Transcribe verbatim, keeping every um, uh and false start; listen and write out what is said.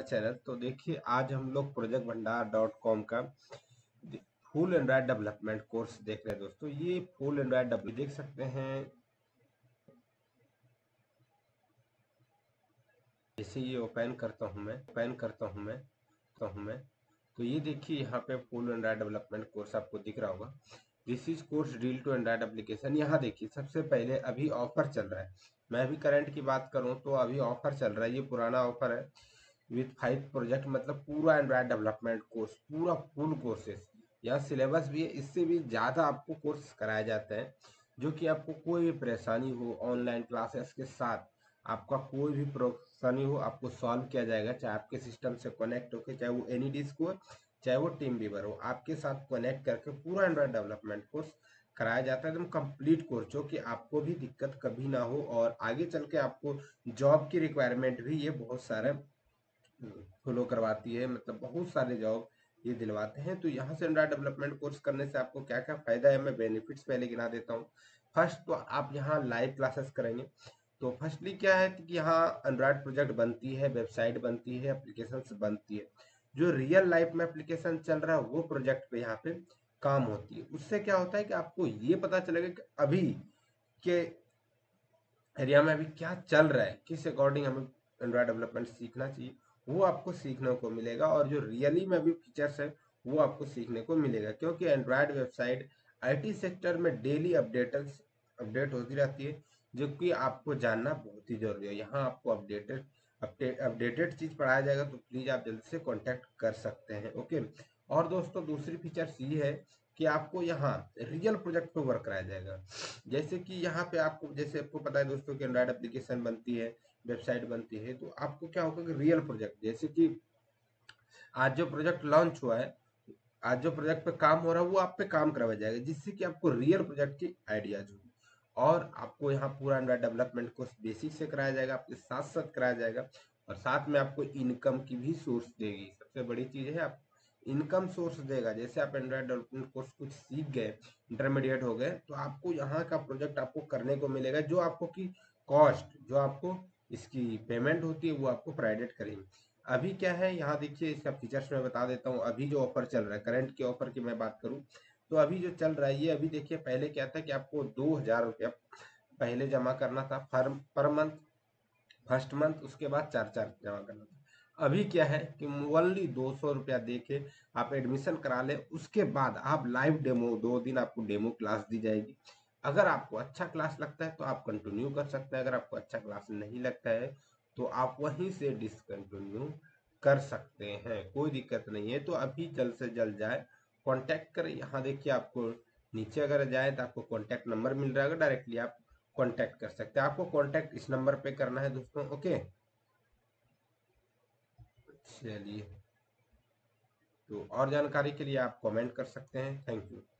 Channel. तो देखिए आज हम लोग प्रोजेक्ट भंडार डॉट कॉम का फुल एंड्रॉयड डेवलपमेंट कोर्स देख रहे हैं दोस्तों। ये फुल एंड्रॉयड देख सकते हैं, जैसे ये ओपन करता हूं मैं ओपन करता हूं मैं तो हूं मैं तो ये देखिए यहाँ पे फुल एंड्रॉयड डेवलपमेंट कोर्स आपको दिख रहा होगा। This is course deal to Android application. यहाँ देखिए सबसे पहले अभी ऑफर चल रहा है। मैं भी करंट की बात करूँ तो अभी ऑफर चल रहा है, ये पुराना ऑफर है। विथ फाइव प्रोजेक्ट मतलब पूरा एंड्रॉयड डेवलपमेंट कोर्स, पूरा फुल कोर्सेस। यह सिलेबस भी है, इससे भी ज़्यादा आपको कोर्स कराया जाता है, जो कि आपको कोई भी परेशानी हो ऑनलाइन क्लासेस के साथ, आपका कोई भी परेशानी हो आपको सॉल्व किया जाएगा। चाहे आपके सिस्टम से कनेक्ट होकर, चाहे वो एनी डिस्क हो, चाहे वो टीम वीवर हो, आपके साथ कनेक्ट करके पूरा एंड्रॉयड डेवलपमेंट कोर्स कराया जाता है, एकदम कंप्लीट कोर्स, जो कि आपको भी दिक्कत कभी ना हो। और आगे चल के आपको जॉब की रिक्वायरमेंट भी ये बहुत सारे फॉलो करवाती है, मतलब बहुत सारे जॉब ये दिलवाते हैं। तो यहाँ से एंड्रॉयड डेवलपमेंट कोर्स करने से आपको क्या क्या फायदा है, मैं बेनिफिट्स पहले गिना देता हूँ। फर्स्ट तो आप यहाँ लाइव क्लासेस करेंगे। तो फर्स्टली क्या है कि यहाँ एंड्रॉयड प्रोजेक्ट बनती है, वेबसाइट बनती है, एप्लीकेशंस बनती है। जो रियल लाइफ में एप्लीकेशन चल रहा है वो प्रोजेक्ट पे यहाँ पे काम होती है। उससे क्या होता है कि आपको ये पता चलेगा कि अभी के एरिया में अभी क्या चल रहा है, किस अकॉर्डिंग हमें एंड्रॉयड डेवलपमेंट सीखना चाहिए, वो आपको सीखने को मिलेगा। और जो रियली में भी फीचर्स है वो आपको सीखने को मिलेगा, क्योंकि एंड्रॉयड वेबसाइट आईटी सेक्टर में डेली अपडेट अपडेट होती रहती है, जो कि आपको जानना बहुत ही जरूरी है। यहाँ आपको अपडेटेड अपडेट अपडेटेड चीज़ पढ़ाया जाएगा, तो प्लीज़ आप जल्दी से कॉन्टैक्ट कर सकते हैं। ओके। और दोस्तों दूसरी फीचर्स ये है कि आपको यहाँ रियल प्रोजेक्ट पर वर्क कराया जाएगा। जैसे कि यहाँ पे आपको, जैसे आपको पता है दोस्तों कि एंड्रॉयड एप्लीकेशन बनती है, वेबसाइट बनती है, तो आपको क्या होगा कि रियल प्रोजेक्ट, जैसे कि आज जो प्रोजेक्ट लॉन्च हुआ है, आज जो प्रोजेक्ट पे काम हो रहा है, वो आप पे काम करवाया जाएगा, जिससे कि आपको रियल प्रोजेक्ट की आइडियाज होगी। और आपको यहाँ पूरा एंड्रॉयड डेवलपमेंट कोर्स बेसिक से कराया जाएगा, आपके साथ साथ कराया जाएगा, और साथ में आपको इनकम की भी सोर्स देगी। सबसे बड़ी चीज़ है आप इनकम सोर्स देगा। जैसे आप एंड्रॉयड डेवलपमेंट कोर्स कुछ सीख गए, इंटरमीडिएट हो गए, तो आपको यहाँ का प्रोजेक्ट आपको करने को मिलेगा, जो आपको की कॉस्ट, जो आपको इसकी पेमेंट होती है, वो आपको प्रोवाइडेड करेंगे। अभी क्या है यहाँ देखिए, इसका फीचर्स मैं बता देता हूँ। अभी जो ऑफर चल रहा है, करंट के ऑफर की मैं बात करूँ तो अभी जो चल रहा है ये, अभी देखिए पहले क्या था कि आपको दो हजार रुपया पहले जमा करना था firm per month, first month, उसके बाद चार चार जमा करना था। अभी क्या है कि ओनली दो सौ रुपया दे के आप एडमिशन करा ले, उसके बाद आप लाइव डेमो, दो दिन आपको डेमो क्लास दी जाएगी। अगर आपको अच्छा क्लास लगता है तो आप कंटिन्यू कर सकते हैं, अगर आपको अच्छा क्लास नहीं लगता है तो आप वहीं से डिसकंटिन्यू कर सकते हैं, कोई दिक्कत नहीं है। तो अभी जल्द से जल्द जाए, कांटेक्ट करें। यहाँ देखिए आपको नीचे अगर जाए तो आपको कांटेक्ट नंबर मिल रहा है, डायरेक्टली आप कांटेक्ट कर सकते हैं। आपको कांटेक्ट इस नंबर पे करना है दोस्तों। ओके, चलिए। तो और जानकारी के लिए आप कमेंट कर सकते हैं। Thank you.